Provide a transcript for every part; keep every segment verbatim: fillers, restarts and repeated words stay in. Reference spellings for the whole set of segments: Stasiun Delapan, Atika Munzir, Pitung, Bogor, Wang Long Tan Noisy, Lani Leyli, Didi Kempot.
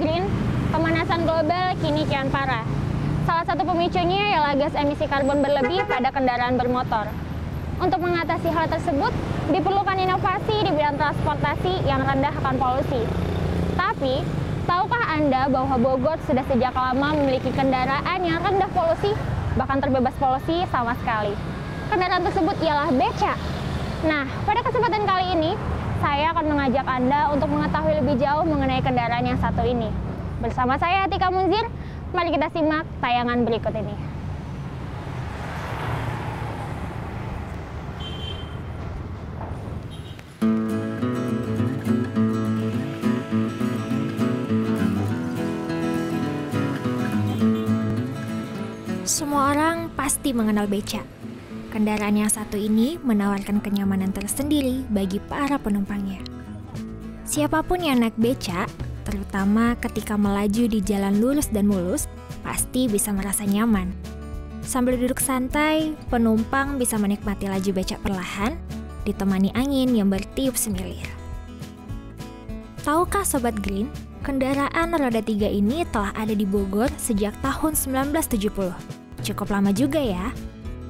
green, pemanasan global kini kian parah. Salah satu pemicunya ialah gas emisi karbon berlebih pada kendaraan bermotor. Untuk mengatasi hal tersebut, diperlukan inovasi di bidang transportasi yang rendah akan polusi. Tapi, tahukah Anda bahwa Bogor sudah sejak lama memiliki kendaraan yang rendah polusi, bahkan terbebas polusi sama sekali? Kendaraan tersebut ialah beca. Nah, pada kesempatan kali ini, saya akan mengajak Anda untuk mengetahui lebih jauh mengenai kendaraan yang satu ini. Bersama saya, Atika Munzir, mari kita simak tayangan berikut ini. Semua orang pasti mengenal beca. Kendaraan yang satu ini menawarkan kenyamanan tersendiri bagi para penumpangnya. Siapapun yang naik beca, terutama ketika melaju di jalan lurus dan mulus, pasti bisa merasa nyaman. Sambil duduk santai, penumpang bisa menikmati laju becak perlahan, ditemani angin yang bertiup semilir. Tahukah Sobat Green, kendaraan roda tiga ini telah ada di Bogor sejak tahun seribu sembilan ratus tujuh puluh. Cukup lama juga ya.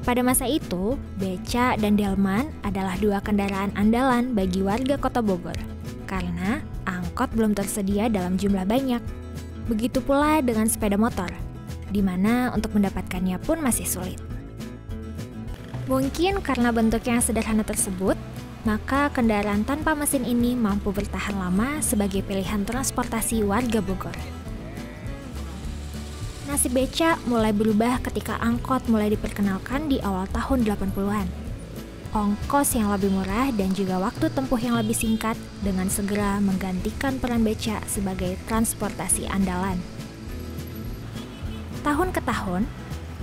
Pada masa itu, beca dan delman adalah dua kendaraan andalan bagi warga kota Bogor, karena angkot belum tersedia dalam jumlah banyak. Begitu pula dengan sepeda motor, di mana untuk mendapatkannya pun masih sulit. Mungkin karena bentuknya yang sederhana tersebut, maka kendaraan tanpa mesin ini mampu bertahan lama sebagai pilihan transportasi warga Bogor. Nasib beca mulai berubah ketika angkot mulai diperkenalkan di awal tahun delapan puluhan. Ongkos yang lebih murah dan juga waktu tempuh yang lebih singkat dengan segera menggantikan peran beca sebagai transportasi andalan. Tahun ke tahun,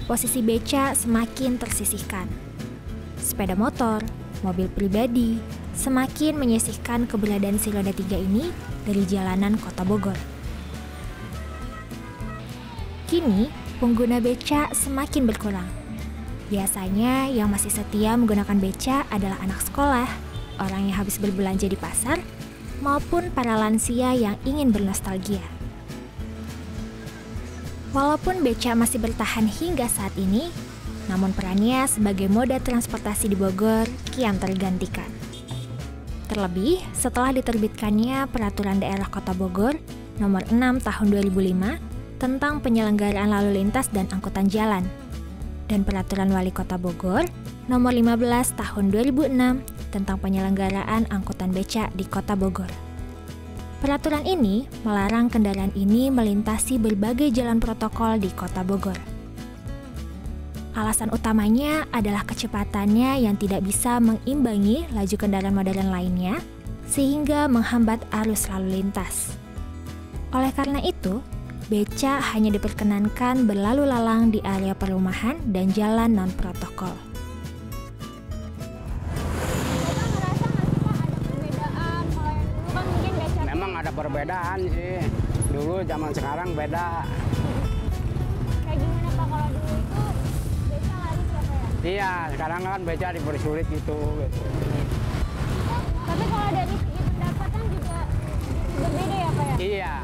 posisi beca semakin tersisihkan. Sepeda motor, mobil pribadi, semakin menyisihkan keberadaan si roda tiga ini dari jalanan kota Bogor. Kini, pengguna beca semakin berkurang. Biasanya yang masih setia menggunakan beca adalah anak sekolah, orang yang habis berbelanja di pasar, maupun para lansia yang ingin bernostalgia. Walaupun beca masih bertahan hingga saat ini, namun perannya sebagai moda transportasi di Bogor kian tergantikan. Terlebih, setelah diterbitkannya Peraturan Daerah Kota Bogor Nomor enam Tahun dua ribu lima, tentang penyelenggaraan lalu lintas dan angkutan jalan, dan Peraturan Wali Kota Bogor Nomor lima belas Tahun dua ribu enam tentang penyelenggaraan angkutan beca di Kota Bogor. Peraturan ini melarang kendaraan ini melintasi berbagai jalan protokol di Kota Bogor. Alasan utamanya adalah kecepatannya yang tidak bisa mengimbangi laju kendaraan modern lainnya, sehingga menghambat arus lalu lintas. Oleh karena itu, beca hanya diperkenankan berlalu lalang di area perumahan dan jalan non-protokol. Memang ada perbedaan sih. Dulu zaman sekarang beda. Kayak gimana Pak, kalau dulu itu beca lari siapa ya? Iya, sekarang kan beca dipersulit gitu. gitu. Tapi kalau dari segi pendapatan juga berbeda ya Pak ya? Iya.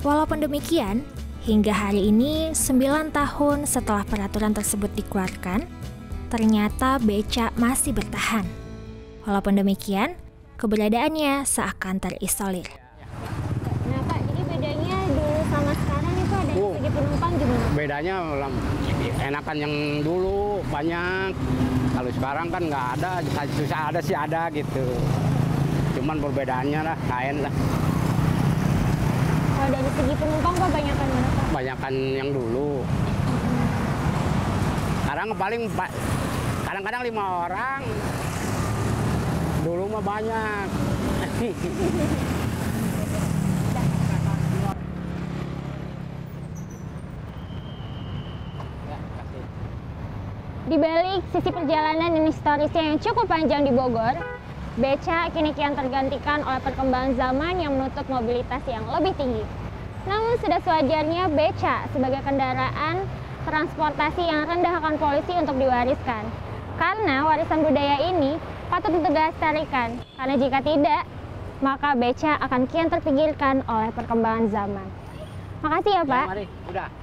Walaupun demikian, hingga hari ini sembilan tahun setelah peraturan tersebut dikeluarkan, ternyata beca masih bertahan. Walaupun demikian, keberadaannya seakan terisolir. Nah Pak, jadi bedanya dulu sama sekarang itu ada dari segi penumpang gimana? Bedanya enakan yang dulu banyak, kalau sekarang kan nggak ada, susah ada sih ada gitu. Cuman perbedaannya lah, lain lah. Kalau dari segi penumpang kok banyakan mana Pak? Banyakan yang dulu. Sekarang paling kadang-kadang lima orang. Dulu mah banyak. Di balik sisi perjalanan dan historisnya yang cukup panjang di Bogor, beca kini kian tergantikan oleh perkembangan zaman yang menuntut mobilitas yang lebih tinggi. Namun sudah sewajarnya beca sebagai kendaraan transportasi yang rendah akan polusi untuk diwariskan. Karena warisan budaya ini patut untuk dilestarikan. Karena jika tidak, maka beca akan kian terpinggirkan oleh perkembangan zaman. Makasih ya, Pak. Ya, mari. Udah.